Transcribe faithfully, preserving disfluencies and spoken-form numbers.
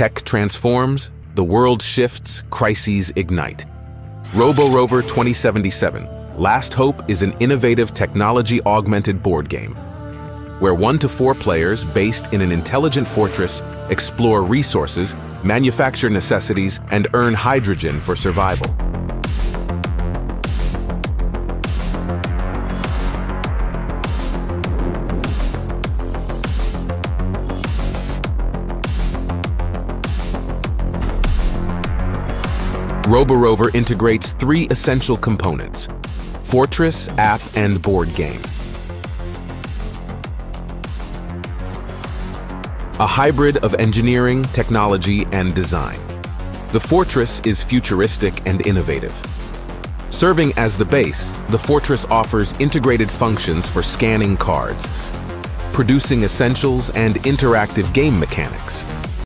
Tech transforms, the world shifts, crises ignite. RoboRover twenty seventy-seven, Last Hope is an innovative technology-augmented board game, where one to four players, based in an intelligent fortress, explore resources, manufacture necessities, and earn hydrogen for survival. RoboRover integrates three essential components: fortress, app, and board game. A hybrid of engineering, technology, and design. The fortress is futuristic and innovative. Serving as the base, the fortress offers integrated functions for scanning cards, producing essentials, and interactive game mechanics.